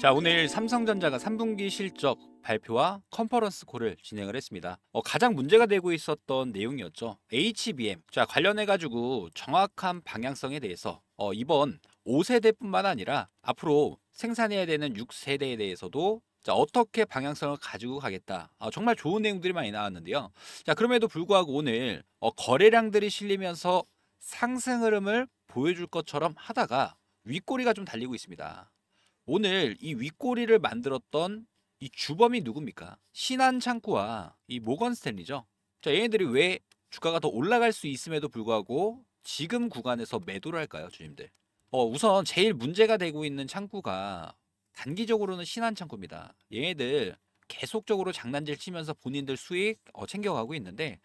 자, 오늘 삼성전자가 3분기 실적 발표와 컨퍼런스 콜을 진행을 했습니다. 가장 문제가 되고 있었던 내용이었죠. HBM. 자, 관련해가지고 정확한 방향성에 대해서 이번 5세대뿐만 아니라 앞으로 생산해야 되는 6세대에 대해서도 자, 어떻게 방향성을 가지고 가겠다. 정말 좋은 내용들이 많이 나왔는데요. 자, 그럼에도 불구하고 오늘 거래량들이 실리면서 상승 흐름을 보여줄 것처럼 하다가 윗꼬리가 좀 달리고 있습니다. 오늘 이 윗꼬리를 만들었던 이 주범이 누굽니까? 신한창구와 이 모건스탠리죠. 자, 얘네들이 왜 주가가 더 올라갈 수 있음에도 불구하고 지금 구간에서 매도를 할까요, 주님들? 우선 제일 문제가 되고 있는 창구가 단기적으로는 신한창구입니다. 얘네들 계속적으로 장난질 치면서 본인들 수익 챙겨가고 있는데,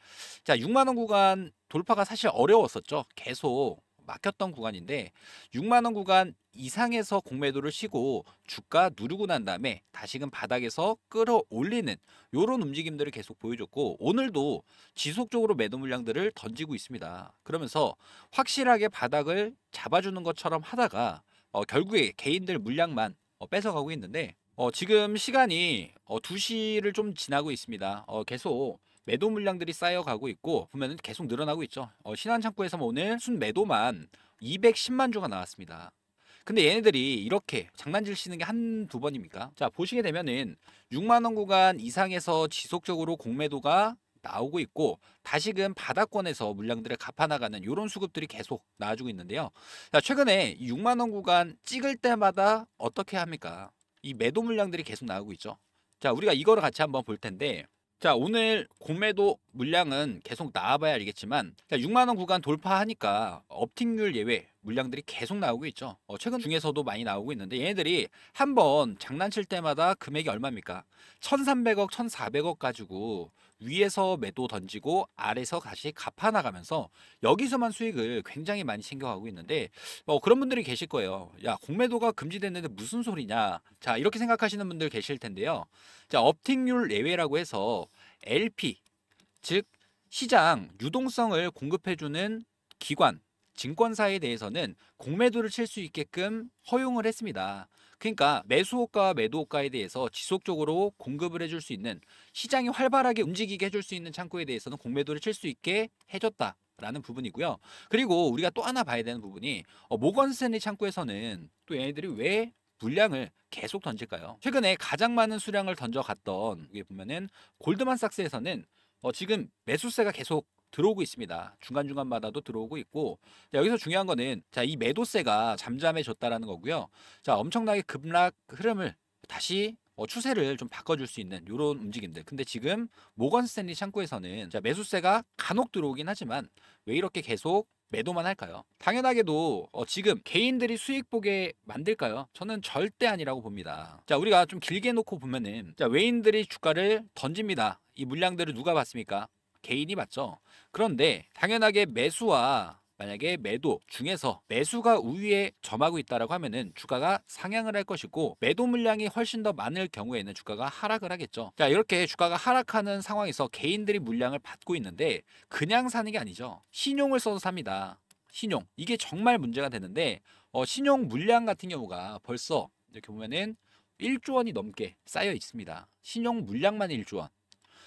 자, 6만원 구간 돌파가 사실 어려웠었죠. 계속 막혔던 구간인데 6만원 구간 이상에서 공매도를 쉬고 주가 누르고 난 다음에 다시금 바닥에서 끌어올리는 이런 움직임들을 계속 보여줬고, 오늘도 지속적으로 매도 물량들을 던지고 있습니다. 그러면서 확실하게 바닥을 잡아주는 것처럼 하다가 결국에 개인들 물량만 뺏어가고 있는데, 지금 시간이 2시를 좀 지나고 있습니다. 계속 매도 물량들이 쌓여가고 있고 보면은 계속 늘어나고 있죠. 신한창구에서 오늘 순매도만 210만 주가 나왔습니다. 근데 얘네들이 이렇게 장난질 치는 게 한두 번입니까? 자, 보시게 되면은 6만원 구간 이상에서 지속적으로 공매도가 나오고 있고 다시금 바닥권에서 물량들을 갚아나가는 이런 수급들이 계속 나와주고 있는데요. 자, 최근에 6만원 구간 찍을 때마다 어떻게 합니까? 이 매도 물량들이 계속 나오고 있죠. 자, 우리가 이거를 같이 한번 볼 텐데, 자, 오늘 공매도 물량은 계속 나와봐야 알겠지만, 자, 6만원 구간 돌파하니까 업틱률 예외 물량들이 계속 나오고 있죠. 최근 중에서도 많이 나오고 있는데, 얘네들이 한번 장난칠 때마다 금액이 얼마입니까? 1300억 1400억 가지고 위에서 매도 던지고 아래서 다시 갚아나가면서 여기서만 수익을 굉장히 많이 챙겨가고 있는데, 그런 분들이 계실 거예요. 야, 공매도가 금지됐는데 무슨 소리냐, 자, 이렇게 생각하시는 분들 계실 텐데요. 자, 업틱률 예외라고 해서 LP, 즉 시장 유동성을 공급해주는 기관, 증권사에 대해서는 공매도를 칠 수 있게끔 허용을 했습니다. 그러니까 매수호가와 매도호가에 대해서 지속적으로 공급을 해줄 수 있는, 시장이 활발하게 움직이게 해줄 수 있는 창구에 대해서는 공매도를 칠 수 있게 해줬다라는 부분이고요. 그리고 우리가 또 하나 봐야 되는 부분이, 모건스탠리 창구에서는 또 얘네들이 왜 물량을 계속 던질까요? 최근에 가장 많은 수량을 던져갔던, 이게 보면은 골드만삭스에서는 지금 매수세가 계속 들어오고 있습니다. 중간중간마다도 들어오고 있고, 자, 여기서 중요한 거는, 자, 이 매도세가 잠잠해졌다라는 거고요. 자, 엄청나게 급락 흐름을 다시 추세를 좀 바꿔줄 수 있는 이런 움직임들. 근데 지금 모건스탠리 창구에서는, 자, 매수세가 간혹 들어오긴 하지만 왜 이렇게 계속 매도만 할까요? 당연하게도 지금 개인들이 수익 보게 만들까요? 저는 절대 아니라고 봅니다. 자, 우리가 좀 길게 놓고 보면은, 자, 외인들이 주가를 던집니다. 이 물량들을 누가 봤습니까? 개인이 맞죠. 그런데 당연하게 매수와 만약에 매도 중에서 매수가 우위에 점하고 있다라고 하면은 주가가 상향을 할 것이고, 매도 물량이 훨씬 더 많을 경우에는 주가가 하락을 하겠죠. 자, 이렇게 주가가 하락하는 상황에서 개인들이 물량을 받고 있는데 그냥 사는 게 아니죠. 신용을 써서 삽니다. 신용, 이게 정말 문제가 되는데, 신용 물량 같은 경우가 벌써 이렇게 보면은 1조 원이 넘게 쌓여 있습니다. 신용 물량만 1조 원.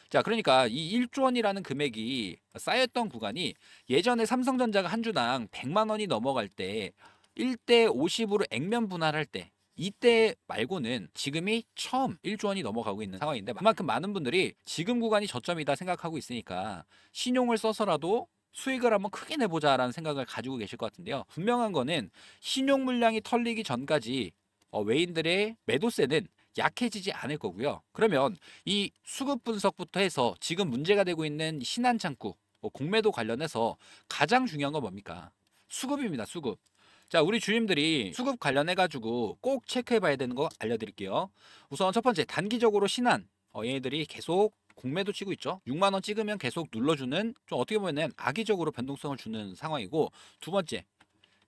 자, 그러니까 이 1조 원이라는 금액이 쌓였던 구간이 예전에 삼성전자가 한 주당 100만 원이 넘어갈 때 1대 50으로 액면 분할할 때, 이때 말고는 지금이 처음 1조 원이 넘어가고 있는 상황인데, 그만큼 많은 분들이 지금 구간이 저점이다 생각하고 있으니까 신용을 써서라도 수익을 한번 크게 내보자 라는 생각을 가지고 계실 것 같은데요. 분명한 거는 신용 물량이 털리기 전까지 외인들의 매도세는 약해지지 않을 거고요. 그러면 이 수급 분석부터 해서 지금 문제가 되고 있는 신한창구 공매도 관련해서 가장 중요한 건 뭡니까? 수급입니다. 수급. 자, 우리 주님들이 수급 관련해가지고 꼭 체크해 봐야 되는 거 알려드릴게요. 우선 첫 번째, 단기적으로 신한 얘네들이 계속 공매도 치고 있죠. 6만원 찍으면 계속 눌러주는, 좀 어떻게 보면 악의적으로 변동성을 주는 상황이고, 두 번째,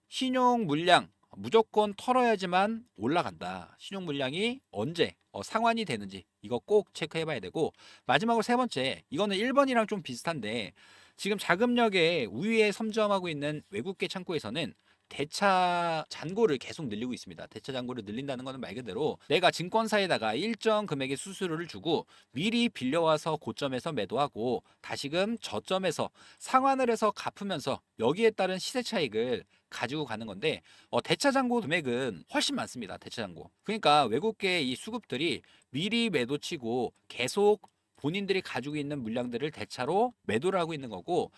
신용 물량 무조건 털어야지만 올라간다. 신용 물량이 언제 상환이 되는지 이거 꼭 체크해 봐야 되고, 마지막으로 세 번째, 이거는 1번이랑 좀 비슷한데 지금 자금력의 우위에 선점하고 있는 외국계 창구에서는 대차 잔고를 계속 늘리고 있습니다. 대차 잔고를 늘린다는 것은 말 그대로 내가 증권사에다가 일정 금액의 수수료를 주고 미리 빌려와서 고점에서 매도하고 다시금 저점에서 상환을 해서 갚으면서 여기에 따른 시세 차익을 가지고 가는 건데 대차 잔고 금액은 훨씬 많습니다. 대차 잔고. 그러니까 외국계 이 수급들이 미리 매도치고 계속 본인들이 가지고 있는 물량들을 대차로 매도를 하고 있는 거고,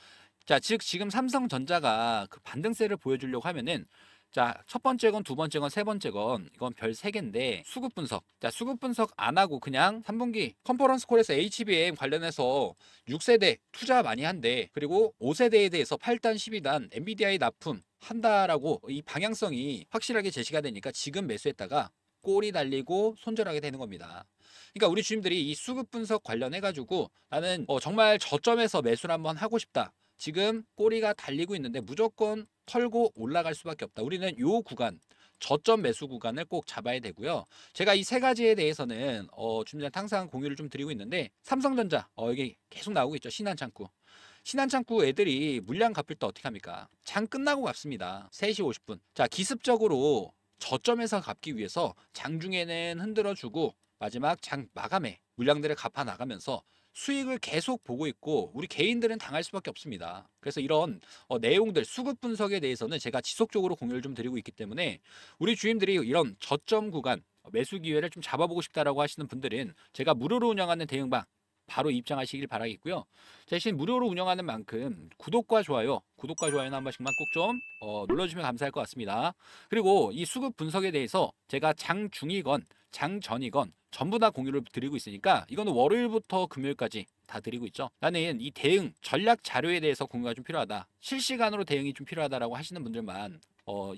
자, 즉 지금 삼성전자가 그 반등세를 보여주려고 하면은, 자, 첫 번째 건, 두 번째 건, 세 번째 건, 이건 별 세 개인데 수급 분석. 자, 수급 분석 안 하고 그냥 3분기 컨퍼런스 콜에서 HBM 관련해서 6세대 투자 많이 한대. 그리고 5세대에 대해서 8단, 12단 엔비디아의 납품 한다라고 이 방향성이 확실하게 제시가 되니까 지금 매수했다가 꼴이 달리고 손절하게 되는 겁니다. 그러니까 우리 주님들이 이 수급 분석 관련해가지고 나는 정말 저점에서 매수를 한번 하고 싶다. 지금 꼬리가 달리고 있는데 무조건 털고 올라갈 수밖에 없다. 우리는 요 구간, 저점 매수 구간을 꼭 잡아야 되고요. 제가 이 세 가지에 대해서는 주님들한테 항상 공유를 좀 드리고 있는데, 삼성전자 이게 계속 나오고 있죠. 신한창구 애들이 물량 갚을 때 어떻게 합니까? 장 끝나고 갚습니다. 3시 50분. 자, 기습적으로 저점에서 갚기 위해서 장중에는 흔들어주고 마지막 장 마감에 물량들을 갚아 나가면서 수익을 계속 보고 있고, 우리 개인들은 당할 수밖에 없습니다. 그래서 이런 내용들, 수급 분석에 대해서는 제가 지속적으로 공유를 좀 드리고 있기 때문에 우리 주임들이 이런 저점 구간 매수 기회를 좀 잡아보고 싶다라고 하시는 분들은 제가 무료로 운영하는 대응방 바로 입장하시길 바라겠고요. 대신 무료로 운영하는 만큼 구독과 좋아요는 한 번씩만 꼭 좀 눌러주시면 감사할 것 같습니다. 그리고 이 수급 분석에 대해서 제가 장 중이건 장 전이건 전부 다 공유를 드리고 있으니까, 이거는 월요일부터 금요일까지 다 드리고 있죠. 나는 이 대응 전략 자료에 대해서 공유가 좀 필요하다, 실시간으로 대응이 좀 필요하다라고 하시는 분들만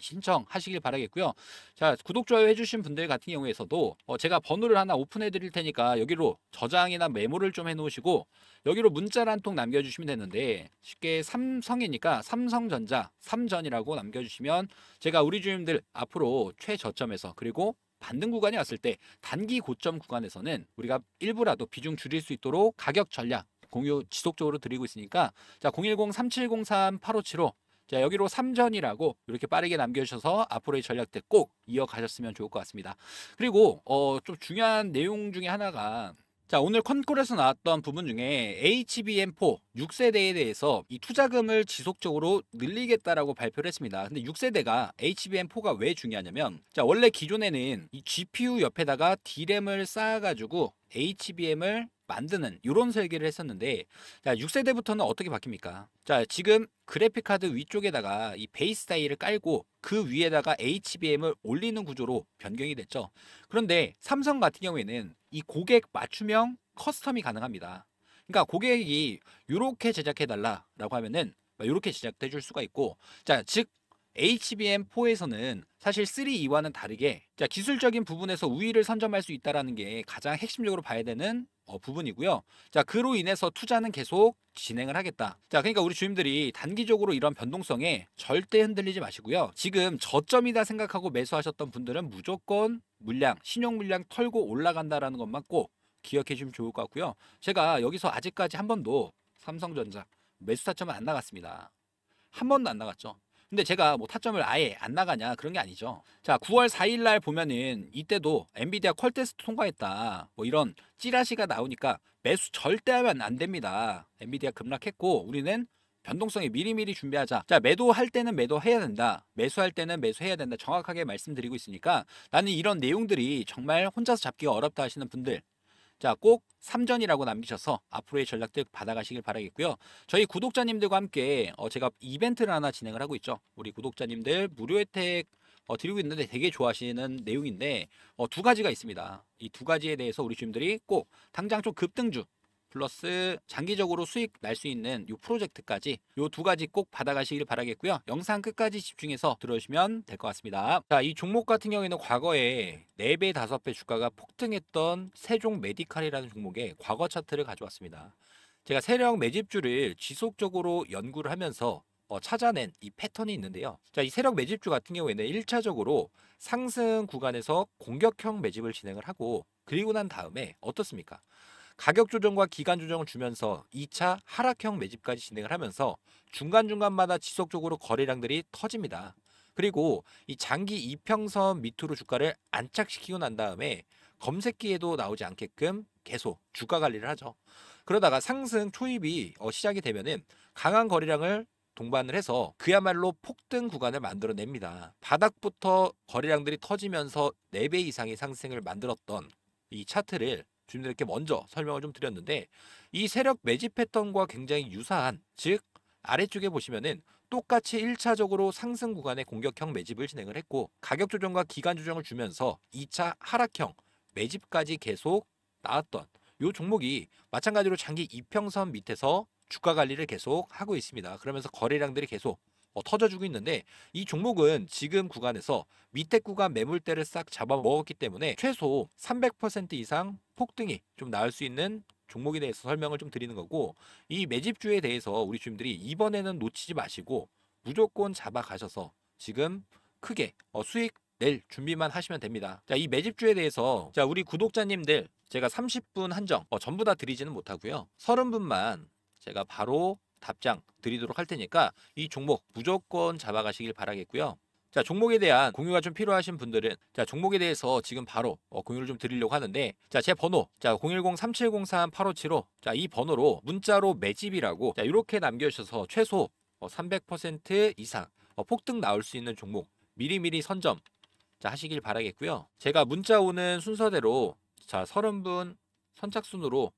신청하시길 바라겠고요. 자, 구독, 좋아요 해주신 분들 같은 경우에서도 제가 번호를 하나 오픈해 드릴 테니까 여기로 저장이나 메모를 좀 해놓으시고 여기로 문자를 한 통 남겨주시면 되는데, 쉽게 삼성이니까 삼성전자 삼전이라고 남겨주시면 제가 우리 주님들 앞으로 최저점에서 그리고 반등 구간이 왔을 때 단기 고점 구간에서는 우리가 일부라도 비중 줄일 수 있도록 가격 전략 공유 지속적으로 드리고 있으니까, 자, 010-3703-8575 자, 여기로 3전이라고 이렇게 빠르게 남겨주셔서 앞으로의 전략들 꼭 이어가셨으면 좋을 것 같습니다. 그리고 좀 중요한 내용 중에 하나가, 자, 오늘 컨콜에서 나왔던 부분 중에 HBM4 6세대에 대해서 이 투자금을 지속적으로 늘리겠다라고 발표를 했습니다. 근데 6세대가 HBM4가 왜 중요하냐면, 자, 원래 기존에는 이 GPU 옆에다가 D램을 쌓아가지고 HBM을 만드는 이런 설계를 했었는데, 자, 6세대부터는 어떻게 바뀝니까? 자, 지금 그래픽카드 위쪽에다가 이 베이스 다이를 깔고 그 위에다가 HBM을 올리는 구조로 변경이 됐죠. 그런데 삼성 같은 경우에는 이 고객 맞춤형 커스텀이 가능합니다. 그러니까 고객이 이렇게 제작해달라라고 하면은 이렇게 제작해줄 수가 있고, 자, 즉 HBM4에서는 사실 3E와는 다르게, 자, 기술적인 부분에서 우위를 선점할 수 있다는 게 가장 핵심적으로 봐야 되는 부분이고요. 자, 그로 인해서 투자는 계속 진행을 하겠다. 자, 그러니까 우리 주임들이 단기적으로 이런 변동성에 절대 흔들리지 마시고요. 지금 저점이다 생각하고 매수하셨던 분들은 무조건 물량, 신용 물량 털고 올라간다라는 것만 꼭 기억해 주시면 좋을 것 같고요. 제가 여기서 아직까지 한 번도 삼성전자 매수 타점은 안 나갔습니다. 한 번도 안 나갔죠. 근데 제가 뭐 타점을 아예 안 나가냐 그런 게 아니죠. 자, 9월 4일 날 보면은 이때도 엔비디아 콜 테스트 통과했다, 뭐 이런 찌라시가 나오니까 매수 절대 하면 안 됩니다. 엔비디아 급락했고 우리는 변동성에 미리미리 준비하자. 자, 매도할 때는 매도해야 된다, 매수할 때는 매수해야 된다, 정확하게 말씀드리고 있으니까 나는 이런 내용들이 정말 혼자서 잡기가 어렵다 하시는 분들, 자, 꼭 3전이라고 남기셔서 앞으로의 전략들 받아가시길 바라겠고요. 저희 구독자님들과 함께 제가 이벤트를 하나 진행을 하고 있죠. 우리 구독자님들 무료 혜택 드리고 있는데 되게 좋아하시는 내용인데 두 가지가 있습니다. 이 두 가지에 대해서 우리 주님들이 꼭 당장 좀 급등주 플러스 장기적으로 수익 날 수 있는 이 프로젝트까지 이 두 가지 꼭 받아가시길 바라겠고요. 영상 끝까지 집중해서 들어주시면 될 것 같습니다. 자, 이 종목 같은 경우에는 과거에 4배, 5배 주가가 폭등했던 세종 메디칼이라는 종목의 과거 차트를 가져왔습니다. 제가 세력 매집주를 지속적으로 연구를 하면서 찾아낸 이 패턴이 있는데요. 자, 이 세력 매집주 같은 경우에는 1차적으로 상승 구간에서 공격형 매집을 진행을 하고, 그리고 난 다음에 어떻습니까? 가격 조정과 기간 조정을 주면서 2차 하락형 매집까지 진행을 하면서 중간중간마다 지속적으로 거래량들이 터집니다. 그리고 이 장기 이평선 밑으로 주가를 안착시키고 난 다음에 검색기에도 나오지 않게끔 계속 주가 관리를 하죠. 그러다가 상승 초입이 시작이 되면은 강한 거래량을 동반을 해서 그야말로 폭등 구간을 만들어냅니다. 바닥부터 거래량들이 터지면서 4배 이상의 상승을 만들었던 이 차트를 주님들께 먼저 설명을 좀 드렸는데, 이 세력 매집 패턴과 굉장히 유사한, 즉 아래쪽에 보시면은 똑같이 1차적으로 상승 구간에 공격형 매집을 진행을 했고 가격 조정과 기간 조정을 주면서 2차 하락형 매집까지 계속 나왔던 이 종목이 마찬가지로 장기 이평선 밑에서 주가 관리를 계속 하고 있습니다. 그러면서 거래량들이 계속 터져주고 있는데, 이 종목은 지금 구간에서 밑에 구간 매물대를 싹 잡아먹었기 때문에 최소 300% 이상 폭등이 좀 나올 수 있는 종목에 대해서 설명을 좀 드리는 거고, 이 매집주에 대해서 우리 주님들이 이번에는 놓치지 마시고 무조건 잡아가셔서 지금 크게 수익 낼 준비만 하시면 됩니다. 자, 이 매집주에 대해서 우리 구독자님들 제가 30분 한정 전부 다 드리지는 못하고요, 30분만 제가 바로 답장 드리도록 할 테니까 이 종목 무조건 잡아가시길 바라겠고요. 자, 종목에 대한 공유가 좀 필요하신 분들은 종목에 대해서 지금 바로 공유를 좀 드리려고 하는데, 제 번호 010-3703-8575 이 번호로 문자로 매집이라고 이렇게 남겨주셔서 최소 300% 이상 폭등 나올 수 있는 종목 미리미리 선점 하시길 바라겠고요. 제가 문자 오는 순서대로 30분 선착순으로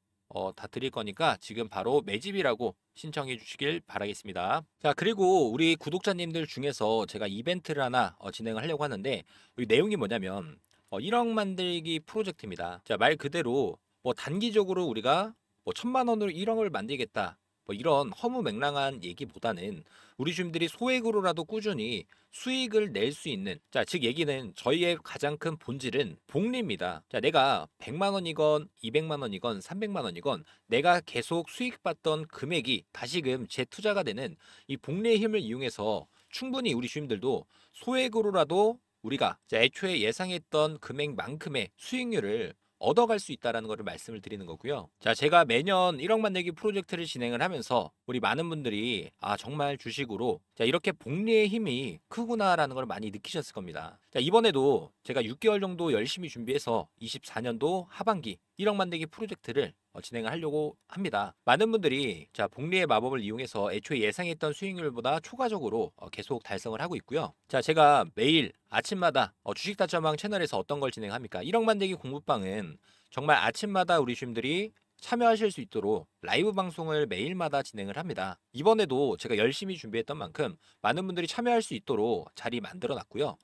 다 드릴 거니까 지금 바로 매집이라고 신청해 주시길 바라겠습니다. 자, 그리고 우리 구독자님들 중에서 제가 이벤트를 하나 진행을 하려고 하는데, 이 내용이 뭐냐면 1억 만들기 프로젝트입니다. 말 그대로 단기적으로 우리가 1000만 원으로 1억을 만들겠다 이런 허무맹랑한 얘기보다는 우리 주님들이 소액으로라도 꾸준히 수익을 낼 수 있는, 즉 얘기는 저희의 가장 큰 본질은 복리입니다. 내가 100만 원이건 200만 원이건 300만 원이건 내가 계속 수익받던 금액이 다시금 재투자가 되는 이 복리의 힘을 이용해서 충분히 우리 주님들도 소액으로라도 우리가 애초에 예상했던 금액만큼의 수익률을 얻어갈 수 있다는 것을 말씀을 드리는 거고요. 제가 매년 1억 만들기 프로젝트를 진행을 하면서 우리 많은 분들이 정말 주식으로 이렇게 복리의 힘이 크구나라는 걸 많이 느끼셨을 겁니다. 이번에도 제가 6개월 정도 열심히 준비해서 24년도 하반기 1억 만들기 프로젝트를 진행을 하려고 합니다. 많은 분들이 복리의 마법을 이용해서 애초에 예상했던 수익률보다 초과적으로 계속 달성을 하고 있고요. 제가 매일 아침마다 주식다짜방 채널에서 어떤 걸 진행합니까? 1억 만들기 공부방은 정말 아침마다 우리 주님들이 참여하실 수 있도록 라이브 방송을 매일마다 진행을 합니다. 이번에도 제가 열심히 준비했던 만큼 많은 분들이 참여할 수 있도록 자리 만들어 놨고요.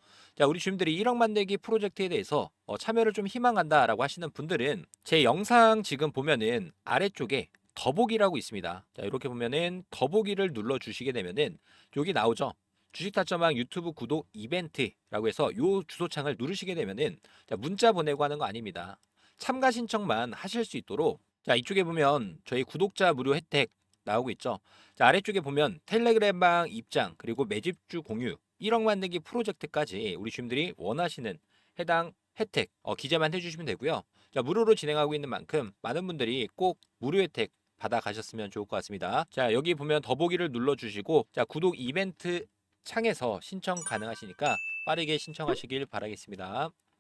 우리 주님들이 1억 만들기 프로젝트에 대해서 참여를 좀 희망한다라고 하시는 분들은 제 영상 지금 보면은 아래쪽에 더보기라고 있습니다. 이렇게 보면은 더보기를 눌러 주시게 되면은 여기 나오죠. 주식다짜방 유튜브 구독 이벤트라고 해서 요 주소창을 누르시게 되면은 문자 보내고 하는 거 아닙니다. 참가 신청만 하실 수 있도록 이쪽에 보면 저희 구독자 무료 혜택 나오고 있죠. 아래쪽에 보면 텔레그램방 입장 그리고 매집주 공유 1억 만들기 프로젝트까지 우리 주님들이 원하시는 해당 혜택 기재만 해주시면 되고요. 무료로 진행하고 있는 만큼 많은 분들이 꼭 무료 혜택 받아가셨으면 좋을 것 같습니다. 여기 보면 더보기를 눌러주시고 구독 이벤트 창에서 신청 가능하시니까 빠르게 신청하시길 바라겠습니다.